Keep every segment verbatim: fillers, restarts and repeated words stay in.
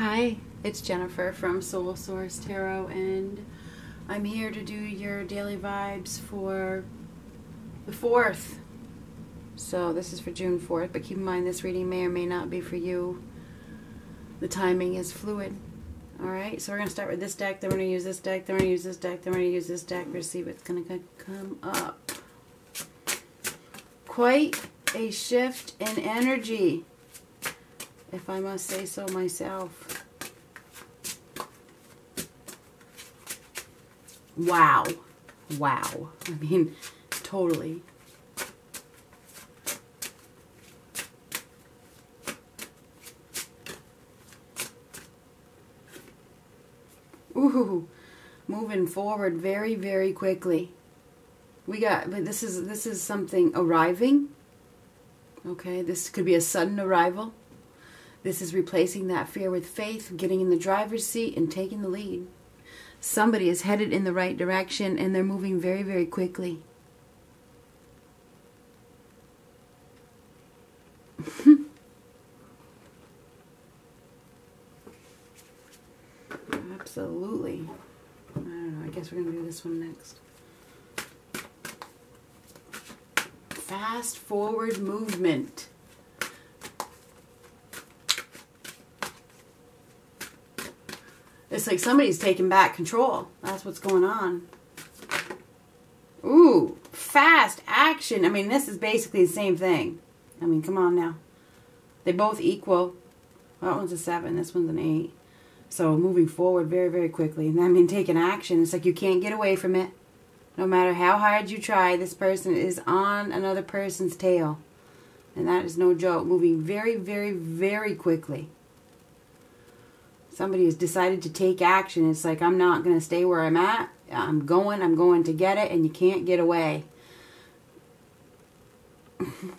Hi, it's Jennifer from Soul Source Tarot, and I'm here to do your daily vibes for the fourth. So this is for June fourth, but keep in mind this reading may or may not be for you. The timing is fluid. Alright, so we're going to start with this deck, then we're going to use this deck, then we're going to use this deck, then we're going to use this deck. We're going to see what's going to come up. Quite a shift in energy, if I must say so myself. Wow. Wow. I mean, totally. Ooh, moving forward very, very quickly. We got, but this is, this is something arriving. Okay, this could be a sudden arrival. This is replacing that fear with faith, getting in the driver's seat, and taking the lead. Somebody is headed in the right direction, and they're moving very, very quickly. Absolutely. I don't know. I guess we're going to do this one next. Fast forward movement. It's like somebody's taking back control. That's what's going on. Ooh, fast action. I mean, this is basically the same thing. I mean, come on now. They both equal. Well, that one's a seven. This one's an eight. So moving forward very, very quickly. And I mean, taking action. It's like you can't get away from it. No matter how hard you try, this person is on another person's tail. And that is no joke. Moving very, very, very quickly. Somebody has decided to take action. It's like, I'm not going to stay where I'm at. I'm going, I'm going to get it, and you can't get away. You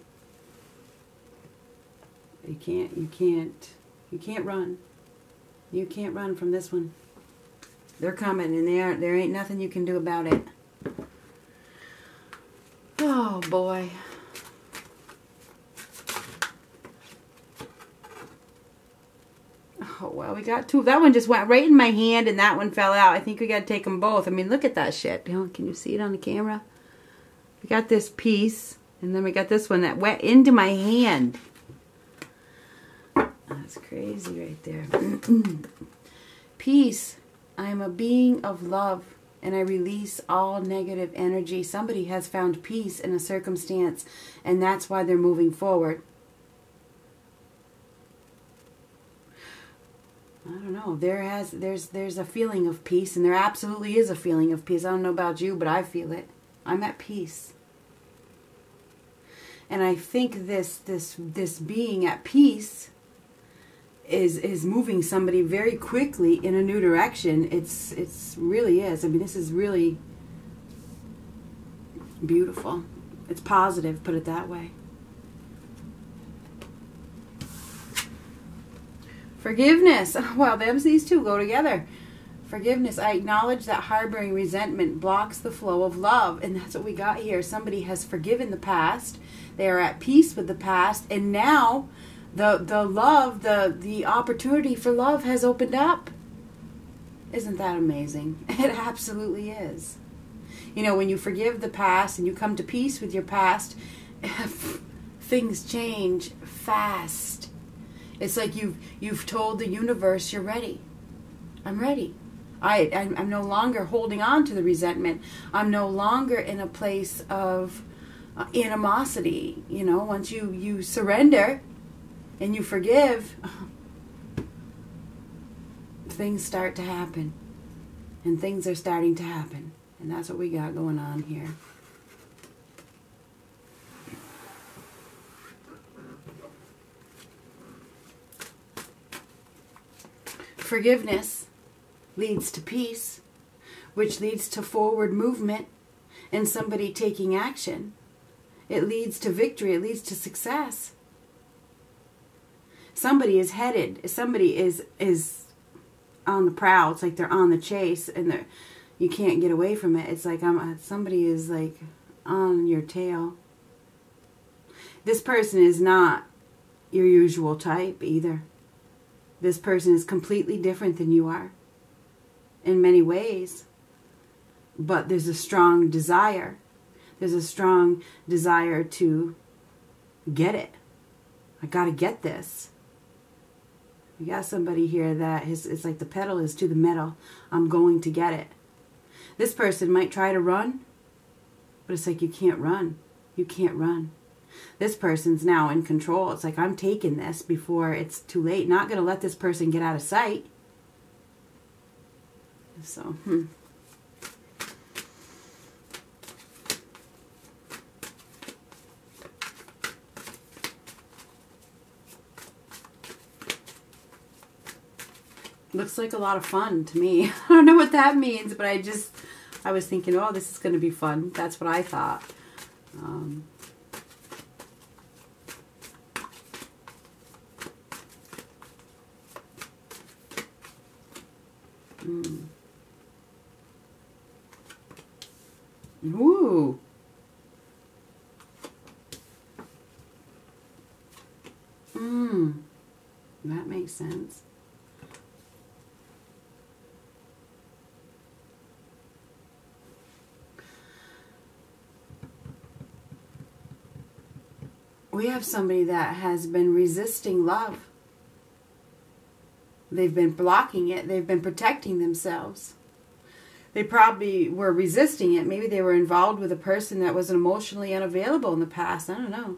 can't, you can't, you can't run. You can't run from this one. They're coming, and they are, there ain't nothing you can do about it. Oh, boy. Oh, well, we got two. That one just went right in my hand, and that one fell out. I think we got to take them both. I mean, look at that shit. Can you see it on the camera? We got this piece, and then we got this one that went into my hand. That's crazy right there. Peace. I am a being of love, and I release all negative energy. Somebody has found peace in a circumstance, and that's why they're moving forward. I don't know. There has there's there's a feeling of peace, and there absolutely is a feeling of peace. I don't know about you, but I feel it. I'm at peace. And I think this this this being at peace is is moving somebody very quickly in a new direction. It's it's really is. I mean, this is really beautiful. It's positive, put it that way. Forgiveness. Well, them's these two go together. Forgiveness. I acknowledge that harboring resentment blocks the flow of love. And that's what we got here. Somebody has forgiven the past. They are at peace with the past. And now the the love, the, the opportunity for love has opened up. Isn't that amazing? It absolutely is. You know, when you forgive the past and you come to peace with your past, things change fast. It's like you've, you've told the universe you're ready. I'm ready. I, I'm, I'm no longer holding on to the resentment. I'm no longer in a place of animosity. You know, once you, you surrender and you forgive, things start to happen. And things are starting to happen. And that's what we got going on here. Forgiveness leads to peace, which leads to forward movement and somebody taking action. It leads to victory. It leads to success. Somebody is headed. Somebody is is on the prowl. It's like they're on the chase, and they're you can't get away from it. It's like I'm somebody is like on your tail. This person is not your usual type either. This person is completely different than you are in many ways, but there's a strong desire. There's a strong desire to get it. I gotta get this. We got somebody here that is, it's like the pedal is to the metal. I'm going to get it. This person might try to run, but it's like you can't run. You can't run. This person's now in control. It's like, I'm taking this before it's too late. Not going to let this person get out of sight. So, hmm. Looks like a lot of fun to me. I don't know what that means, but I just, I was thinking, oh, this is going to be fun. That's what I thought. Um, mm. Ooh. Mm. That makes sense. We have somebody that has been resisting love. They've been blocking it. They've been protecting themselves. They probably were resisting it. Maybe they were involved with a person that was emotionally unavailable in the past. I don't know.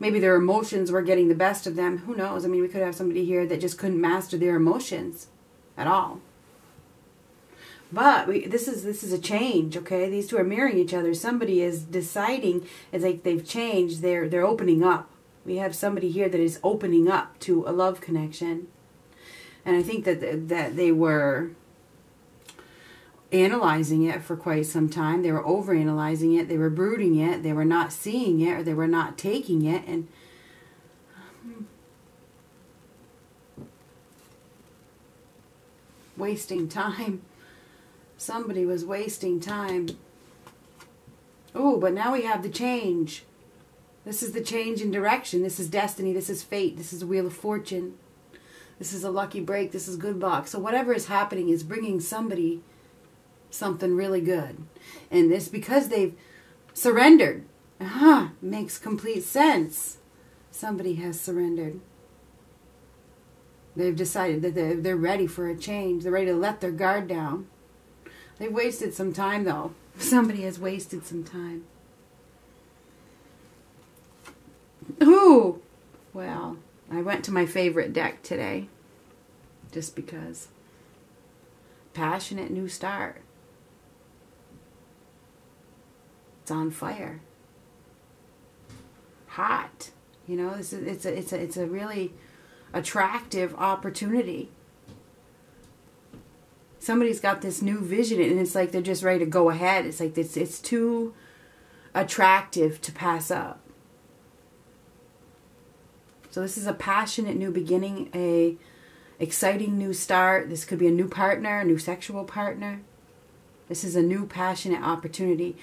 Maybe their emotions were getting the best of them. Who knows? I mean, we could have somebody here that just couldn't master their emotions at all. But we, this is this is a change, okay? These two are mirroring each other. Somebody is deciding, it's like they've changed, they're, they're opening up. We have somebody here that is opening up to a love connection. And I think that, th that they were analyzing it for quite some time. They were overanalyzing it. They were brooding it. They were not seeing it, or they were not taking it. And um, wasting time. Somebody was wasting time. Oh, but now we have the change. This is the change in direction. This is destiny. This is fate. This is the Wheel of Fortune. This is a lucky break. This is good luck. So whatever is happening is bringing somebody something really good. And it's because they've surrendered. Uh-huh. Makes complete sense. Somebody has surrendered. They've decided that they're, they're ready for a change. They're ready to let their guard down. They've wasted some time, though. Somebody has wasted some time. Ooh! Well, I went to my favorite deck today. Just because. Passionate new start. It's on fire. Hot. You know, it's a, it's a, it's a, it's a really attractive opportunity. Somebody's got this new vision, and it's like they're just ready to go ahead. It's like it's, it's too attractive to pass up. So this is a passionate new beginning, a exciting new start. This could be a new partner, a new sexual partner. This is a new passionate opportunity.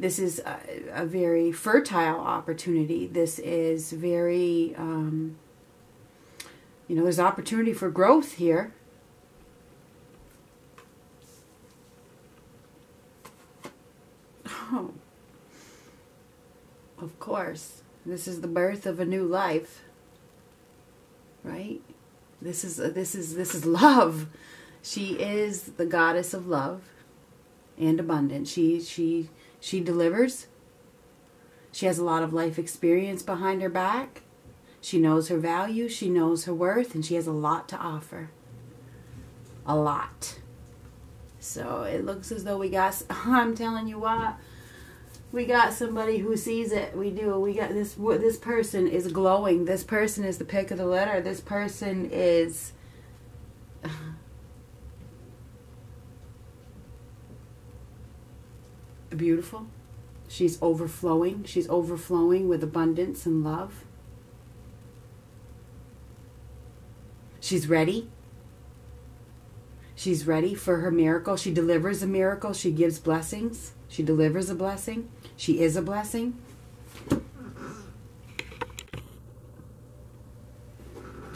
This is a, a very fertile opportunity. This is very, um, you know, there's opportunity for growth here. Oh, of course. This is the birth of a new life, right? This is this is this is love. She is the goddess of love and abundance. She she she delivers. She has a lot of life experience behind her back. She knows her value. She knows her worth, and she has a lot to offer. A lot. So it looks as though we got. I'm telling you what. We got somebody who sees it. We do. We got this. This person is glowing. This person is the pick of the litter. This person is. Beautiful. She's overflowing. She's overflowing with abundance and love. She's ready. She's ready for her miracle. She delivers a miracle. She gives blessings. She delivers a blessing. She is a blessing.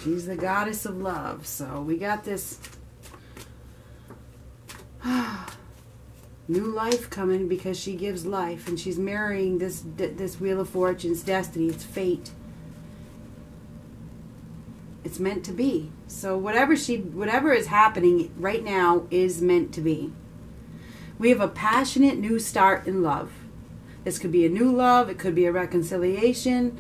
She's the goddess of love. So we got this new life coming because she gives life, and she's marrying this this Wheel of Fortune's destiny. It's fate. It's meant to be. So whatever she, whatever is happening right now is meant to be. We have a passionate new start in love. This could be a new love. It could be a reconciliation.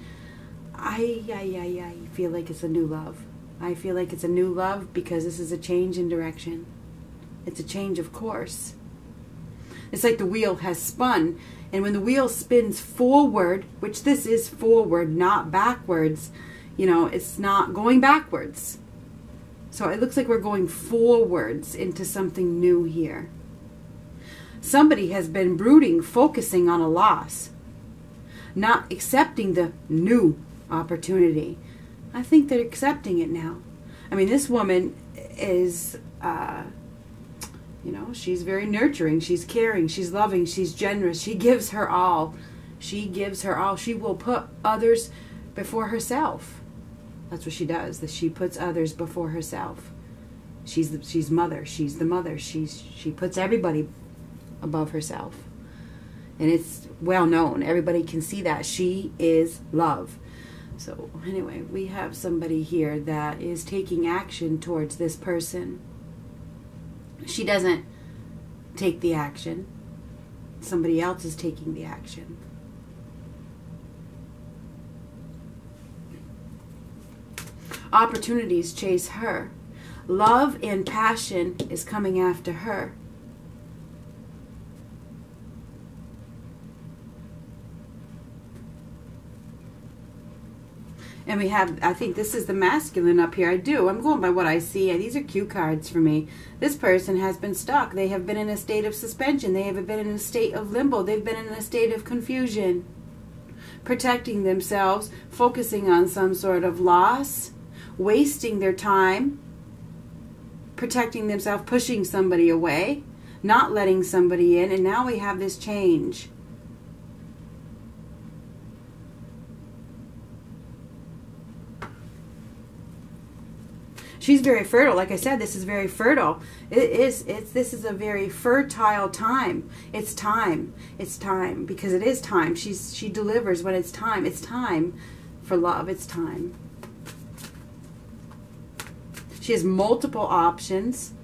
I, I, I, I feel like it's a new love. I feel like it's a new love because this is a change in direction. It's a change of course. It's like the wheel has spun. And when the wheel spins forward, which this is forward, not backwards, you know, it's not going backwards. So it looks like we're going forwards into something new here. Somebody has been brooding, focusing on a loss, not accepting the new opportunity. I think they're accepting it now. I mean, this woman is, uh, you know, she's very nurturing. She's caring. She's loving. She's generous. She gives her all. She gives her all. She will put others before herself. That's what she does, that she puts others before herself. She's the, she's mother. She's the mother. She's, she puts everybody above herself. And it's well known. Everybody can see that. She is love. So anyway, we have somebody here that is taking action towards this person. She doesn't take the action. Somebody else is taking the action. Opportunities chase her. Love and passion is coming after her. And we have, I think this is the masculine up here. I do. I'm going by what I see. These are cue cards for me. This person has been stuck. They have been in a state of suspension. They have been in a state of limbo. They've been in a state of confusion. Protecting themselves, focusing on some sort of loss, wasting their time, protecting themselves, pushing somebody away, not letting somebody in. And now we have this change. She's very fertile. Like I said, this is very fertile. It is, it's, this is a very fertile time. It's time. It's time. Because it is time. She's, she delivers when it's time. It's time for love. It's time. She has multiple options.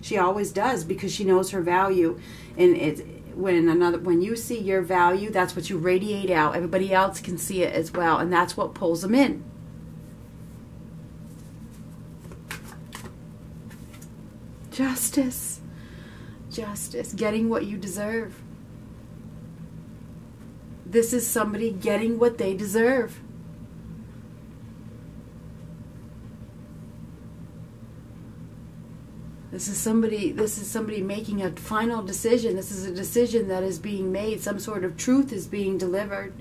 She always does because she knows her value. And it's, when, another, when you see your value, that's what you radiate out. Everybody else can see it as well. And that's what pulls them in. Justice, justice, getting what you deserve. This is somebody getting what they deserve. This is somebody, this is somebody making a final decision. This is a decision that is being made. Some sort of truth is being delivered.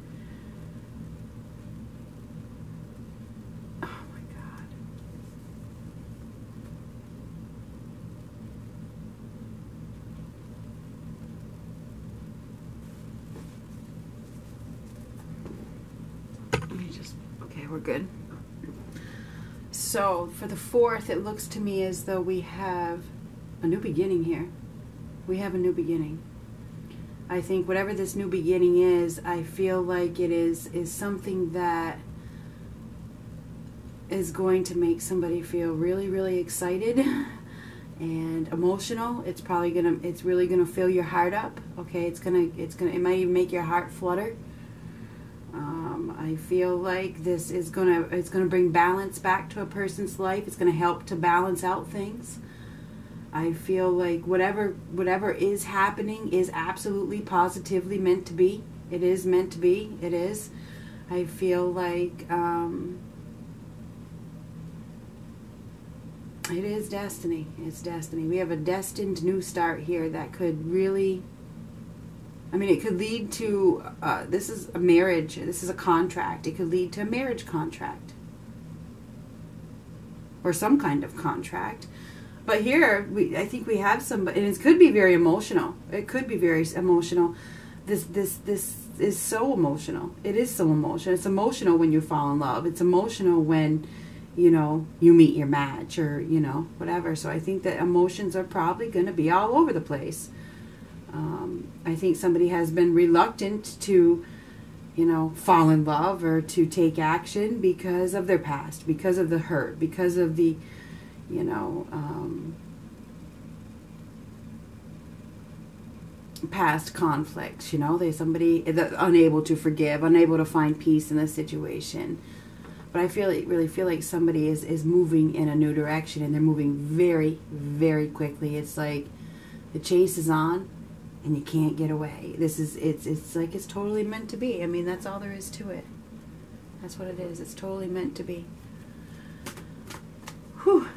Good. So for the fourth, it looks to me as though we have a new beginning here. We have a new beginning. I think whatever this new beginning is, I feel like it is is something that is going to make somebody feel really, really excited and emotional. It's probably gonna, it's really gonna fill your heart up. Okay, it's gonna, it's gonna, it might even make your heart flutter. Um, I feel like this is gonna, it's gonna bring balance back to a person's life. It's gonna help to balance out things. I feel like whatever whatever is happening is absolutely positively meant to be. It is meant to be. It is. I feel like um, it is destiny. It's destiny. We have a destined new start here that could really. I mean, it could lead to, uh, this is a marriage, this is a contract. It could lead to a marriage contract or some kind of contract. But here, we, I think we have somebody, and it could be very emotional. It could be very emotional. This, this, this is so emotional. It is so emotional. It's emotional when you fall in love. It's emotional when you know, you meet your match or, you know, whatever. So I think that emotions are probably going to be all over the place. Um, I think somebody has been reluctant to, you know, fall in love or to take action because of their past, because of the hurt, because of the, you know, um, past conflicts. You know, they somebody unable to forgive, unable to find peace in the situation. But I feel really feel like somebody is is moving in a new direction, and they're moving very, very quickly. It's like the chase is on, and you can't get away. This is it's it's like it's totally meant to be. I mean, that's all there is to it. That's what it is. It's totally meant to be. Whew.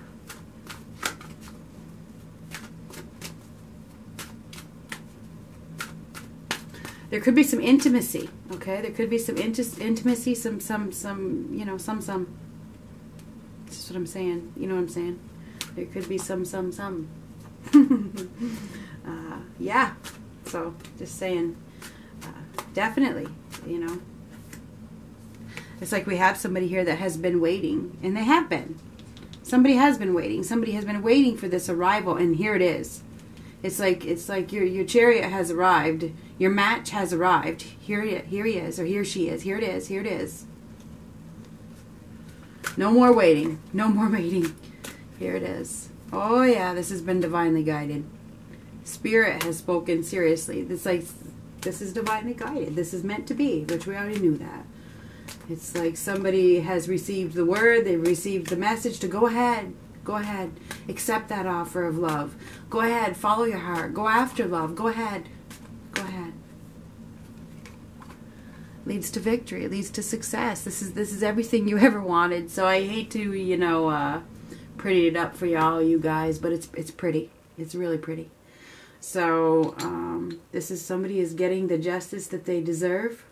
There could be some intimacy, okay? There could be some int intimacy, some, some, some, you know, some, some. That's just what I'm saying. You know what I'm saying? There could be some, some, some. uh, yeah. So, just saying. Uh, definitely, you know. It's like we have somebody here that has been waiting, and they have been. Somebody has been waiting. Somebody has been waiting for this arrival, and here it is. It's like it's like your your chariot has arrived, your match has arrived. Here he, here he is, or here she is. Here it is. Here it is. No more waiting. No more waiting. Here it is. Oh yeah, this has been divinely guided. Spirit has spoken seriously. It's like this is divinely guided. This is meant to be, which we already knew that. It's like somebody has received the word. They've received the message to go ahead. Go ahead, accept that offer of love. Go ahead, follow your heart. Go after love. Go ahead. Go ahead. Leads to victory. It leads to success. This is this is everything you ever wanted. So I hate to, you know, uh, pretty it up for y'all, you guys, but it's it's pretty. It's really pretty. So um, this is somebody is getting the justice that they deserve.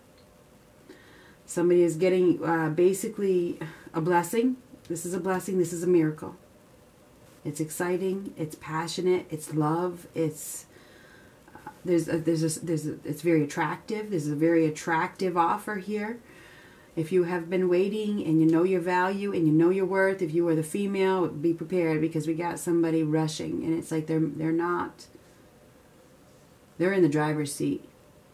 Somebody is getting uh, basically a blessing. This is a blessing. This is a miracle. It's exciting. It's passionate. It's love. It's uh, there's a, there's a, there's a, it's very attractive. There's a very attractive offer here. If you have been waiting and you know your value and you know your worth, if you are the female, be prepared because we got somebody rushing, and it's like they're they're not. They're in the driver's seat,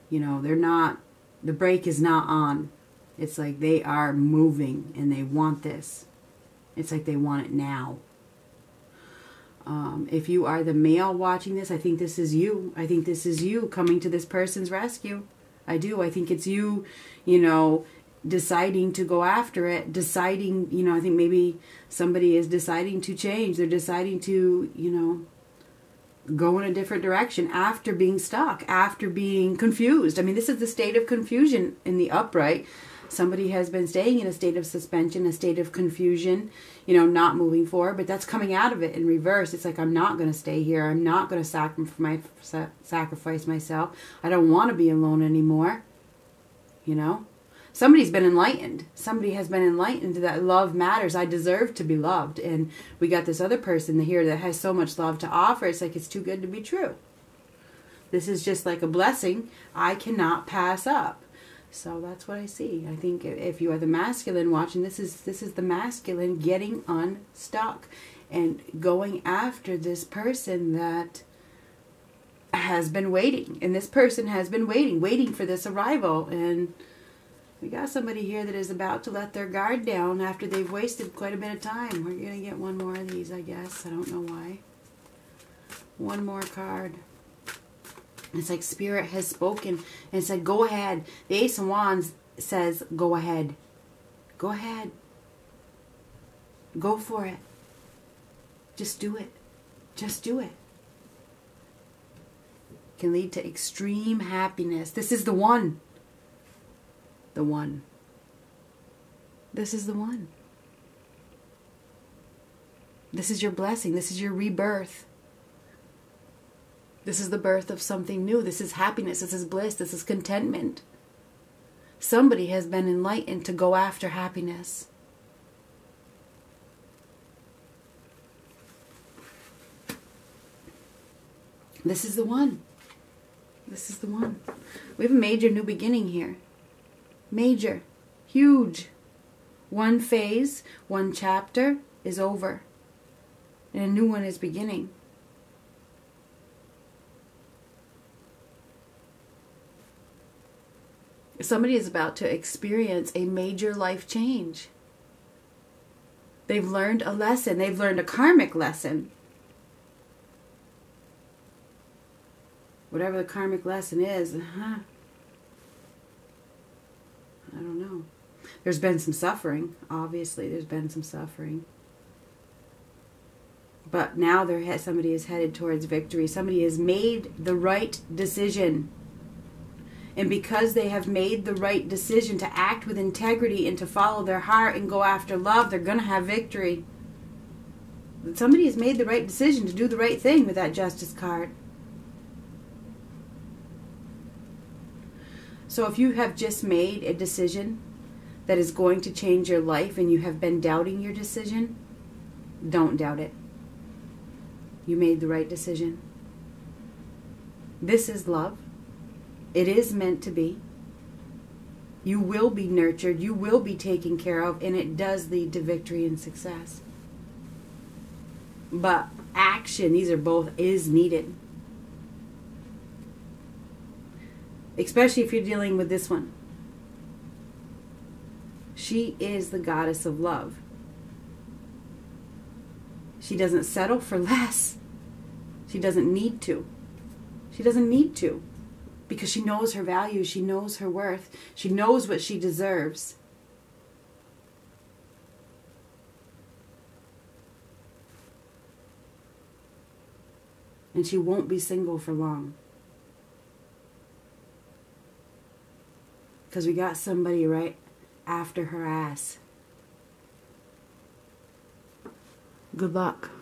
you know. They're not. The brake is not on. It's like they are moving and they want this. It's like they want it now. Um, if you are the male watching this, I think this is you. I think this is you coming to this person's rescue. I do. I think it's you, you know, deciding to go after it, deciding, you know, I think maybe somebody is deciding to change. They're deciding to, you know, go in a different direction after being stuck, after being confused. I mean, this is the state of confusion in the upright. Somebody has been staying in a state of suspension, a state of confusion, you know, not moving forward, but that's coming out of it in reverse. It's like, I'm not going to stay here. I'm not going to sac my, sa sacrifice myself. I don't want to be alone anymore. You know, somebody's been enlightened. Somebody has been enlightened that love matters. I deserve to be loved. And we got this other person here that has so much love to offer. It's like, it's too good to be true. This is just like a blessing I cannot pass up. So that's what I see. I think if you are the masculine watching, this is this is the masculine getting unstuck and going after this person that has been waiting. And this person has been waiting, waiting for this arrival. And we got somebody here that is about to let their guard down after they've wasted quite a bit of time. We're going to get one more of these, I guess. I don't know why. One more card. It's like Spirit has spoken and said, go ahead. The Ace of Wands says, go ahead. Go ahead. Go for it. Just do it. Just do it. It can lead to extreme happiness. This is the one. The one. This is the one. This is your blessing. This is your rebirth. This is the birth of something new. This is happiness. This is bliss. This is contentment. Somebody has been enlightened to go after happiness. This is the one. This is the one. We have a major new beginning here. Major. Huge. One phase, one chapter is over, and a new one is beginning. Somebody is about to experience a major life change. They've learned a lesson. They've learned a karmic lesson. Whatever the karmic lesson is, huh? I don't know. There's been some suffering. Obviously, there's been some suffering. But now there somebody is headed towards victory. Somebody has made the right decision. And because they have made the right decision to act with integrity and to follow their heart and go after love, they're going to have victory. But somebody has made the right decision to do the right thing with that Justice card. So if you have just made a decision that is going to change your life and you have been doubting your decision, don't doubt it. You made the right decision. This is love. It is meant to be. You will be nurtured. You will be taken care of. And it does lead to victory and success. But action, these are both, is needed. Especially if you're dealing with this one. She is the goddess of love. She doesn't settle for less. She doesn't need to. She doesn't need to. Because she knows her value, she knows her worth, she knows what she deserves. And she won't be single for long. Because we got somebody right after her ass. Good luck.